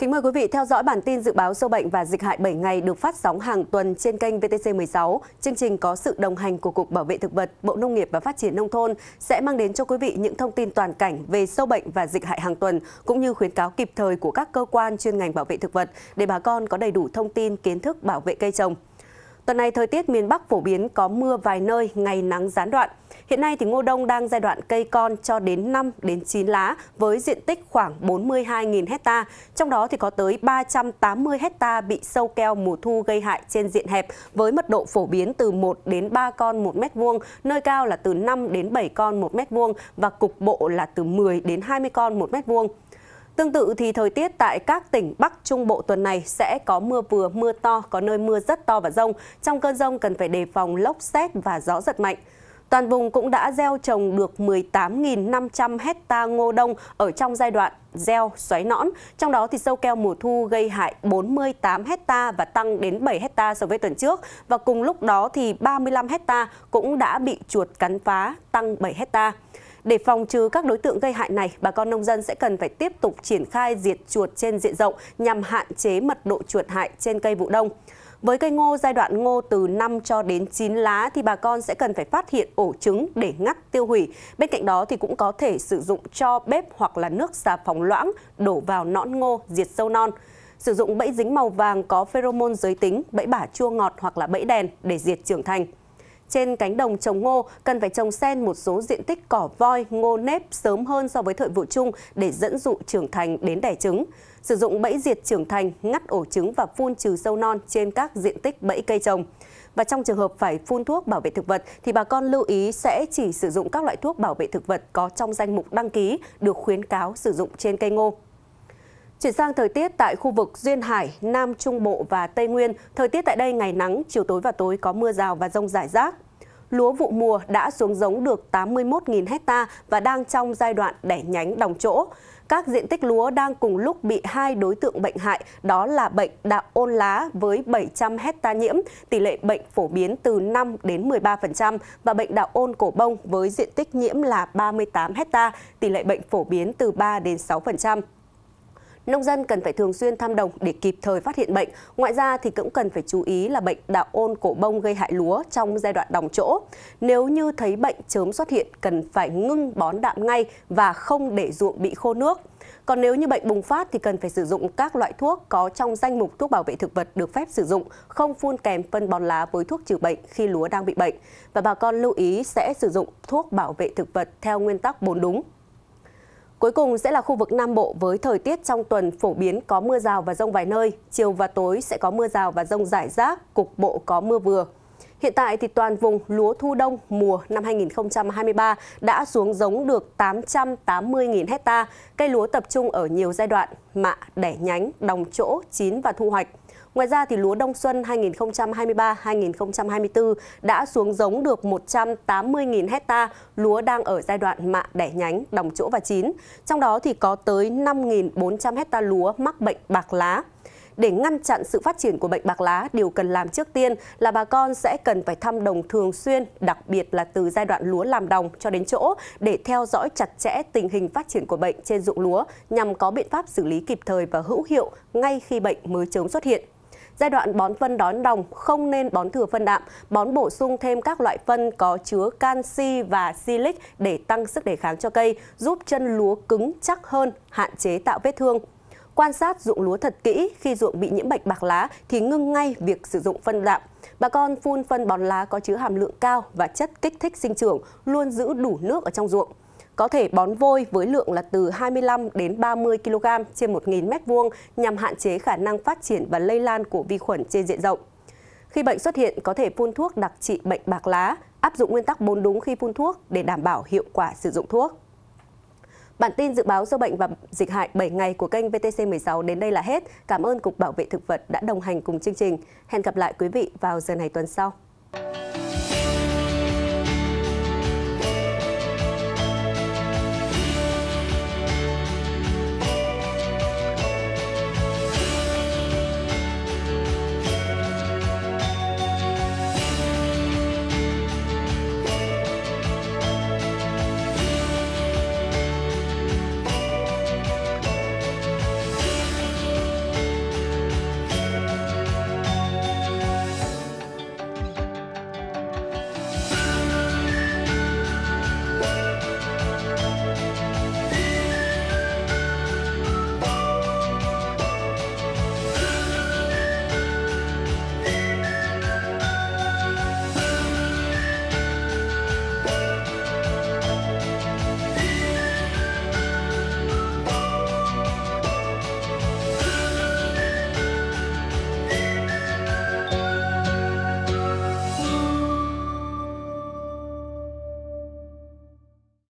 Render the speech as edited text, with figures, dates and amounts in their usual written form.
Kính mời quý vị theo dõi bản tin dự báo sâu bệnh và dịch hại 7 ngày được phát sóng hàng tuần trên kênh VTC16. Chương trình có sự đồng hành của Cục Bảo vệ Thực vật, Bộ Nông nghiệp và Phát triển Nông thôn sẽ mang đến cho quý vị những thông tin toàn cảnh về sâu bệnh và dịch hại hàng tuần, cũng như khuyến cáo kịp thời của các cơ quan chuyên ngành bảo vệ thực vật để bà con có đầy đủ thông tin, kiến thức bảo vệ cây trồng. Tuần này thời tiết miền Bắc phổ biến có mưa vài nơi, ngày nắng gián đoạn. Hiện nay thì ngô đông đang giai đoạn cây con cho đến 5 đến 9 lá với diện tích khoảng 42.000 ha, trong đó thì có tới 380 ha bị sâu keo mùa thu gây hại trên diện hẹp với mật độ phổ biến từ 1 đến 3 con 1 m2, nơi cao là từ 5 đến 7 con 1 m2 và cục bộ là từ 10 đến 20 con 1 m2. Tương tự thì thời tiết tại các tỉnh Bắc Trung Bộ tuần này sẽ có mưa vừa, mưa to, có nơi mưa rất to và dông. Trong cơn dông cần phải đề phòng lốc sét và gió giật mạnh. Toàn vùng cũng đã gieo trồng được 18.500 ha ngô đông ở trong giai đoạn gieo xoáy nõn. Trong đó thì sâu keo mùa thu gây hại 48 ha và tăng đến 7 ha so với tuần trước. Và cùng lúc đó thì 35 ha cũng đã bị chuột cắn phá, tăng 7 ha. Để phòng trừ các đối tượng gây hại này, bà con nông dân sẽ cần phải tiếp tục triển khai diệt chuột trên diện rộng nhằm hạn chế mật độ chuột hại trên cây vụ đông. Với cây ngô giai đoạn ngô từ 5 cho đến 9 lá thì bà con sẽ cần phải phát hiện ổ trứng để ngắt tiêu hủy. Bên cạnh đó thì cũng có thể sử dụng tro bếp hoặc là nước xà phòng loãng đổ vào nõn ngô diệt sâu non. Sử dụng bẫy dính màu vàng có pheromone giới tính, bẫy bả chua ngọt hoặc là bẫy đèn để diệt trưởng thành. Trên cánh đồng trồng ngô, cần phải trồng xen một số diện tích cỏ voi, ngô nếp sớm hơn so với thời vụ chung để dẫn dụ trưởng thành đến đẻ trứng. Sử dụng bẫy diệt trưởng thành, ngắt ổ trứng và phun trừ sâu non trên các diện tích bẫy cây trồng. Và trong trường hợp phải phun thuốc bảo vệ thực vật thì bà con lưu ý sẽ chỉ sử dụng các loại thuốc bảo vệ thực vật có trong danh mục đăng ký được khuyến cáo sử dụng trên cây ngô. Chuyển sang thời tiết tại khu vực Duyên Hải, Nam Trung Bộ và Tây Nguyên, thời tiết tại đây ngày nắng, chiều tối và tối có mưa rào và dông rải rác. Lúa vụ mùa đã xuống giống được 81.000 ha và đang trong giai đoạn đẻ nhánh đồng trỗ. Các diện tích lúa đang cùng lúc bị hai đối tượng bệnh hại, đó là bệnh đạo ôn lá với 700 ha nhiễm, tỷ lệ bệnh phổ biến từ 5 đến 13% và bệnh đạo ôn cổ bông với diện tích nhiễm là 38 ha, tỷ lệ bệnh phổ biến từ 3 đến 6%. Nông dân cần phải thường xuyên thăm đồng để kịp thời phát hiện bệnh. Ngoài ra thì cũng cần phải chú ý là bệnh đạo ôn cổ bông gây hại lúa trong giai đoạn đồng trỗ. Nếu như thấy bệnh chớm xuất hiện, cần phải ngưng bón đạm ngay và không để ruộng bị khô nước. Còn nếu như bệnh bùng phát thì cần phải sử dụng các loại thuốc có trong danh mục thuốc bảo vệ thực vật được phép sử dụng, không phun kèm phân bón lá với thuốc trừ bệnh khi lúa đang bị bệnh. Và bà con lưu ý sẽ sử dụng thuốc bảo vệ thực vật theo nguyên tắc 4 đúng. Cuối cùng sẽ là khu vực Nam Bộ với thời tiết trong tuần phổ biến có mưa rào và dông vài nơi. Chiều và tối sẽ có mưa rào và dông rải rác, cục bộ có mưa vừa. Hiện tại thì toàn vùng lúa thu đông mùa năm 2023 đã xuống giống được 880.000 ha. Cây lúa tập trung ở nhiều giai đoạn, mạ, đẻ nhánh, đồng trỗ, chín và thu hoạch. Ngoài ra thì lúa đông xuân 2023-2024 đã xuống giống được 180.000 ha, lúa đang ở giai đoạn mạ đẻ nhánh, đồng trỗ và chín. Trong đó thì có tới 5.400 ha lúa mắc bệnh bạc lá. Để ngăn chặn sự phát triển của bệnh bạc lá, điều cần làm trước tiên là bà con sẽ cần phải thăm đồng thường xuyên, đặc biệt là từ giai đoạn lúa làm đồng cho đến trỗ để theo dõi chặt chẽ tình hình phát triển của bệnh trên ruộng lúa nhằm có biện pháp xử lý kịp thời và hữu hiệu ngay khi bệnh mới chớm xuất hiện. Giai đoạn bón phân đón đồng không nên bón thừa phân đạm, bón bổ sung thêm các loại phân có chứa canxi và silic để tăng sức đề kháng cho cây, giúp chân lúa cứng chắc hơn, hạn chế tạo vết thương. Quan sát ruộng lúa thật kỹ, khi ruộng bị nhiễm bệnh bạc lá thì ngưng ngay việc sử dụng phân đạm. Bà con phun phân bón lá có chứa hàm lượng cao và chất kích thích sinh trưởng, luôn giữ đủ nước ở trong ruộng. Có thể bón vôi với lượng là từ 25 đến 30 kg trên 1.000 m2 nhằm hạn chế khả năng phát triển và lây lan của vi khuẩn trên diện rộng. Khi bệnh xuất hiện, có thể phun thuốc đặc trị bệnh bạc lá, áp dụng nguyên tắc 4 đúng khi phun thuốc để đảm bảo hiệu quả sử dụng thuốc. Bản tin dự báo sâu bệnh và dịch hại 7 ngày của kênh VTC16 đến đây là hết. Cảm ơn Cục Bảo vệ Thực vật đã đồng hành cùng chương trình. Hẹn gặp lại quý vị vào giờ này tuần sau.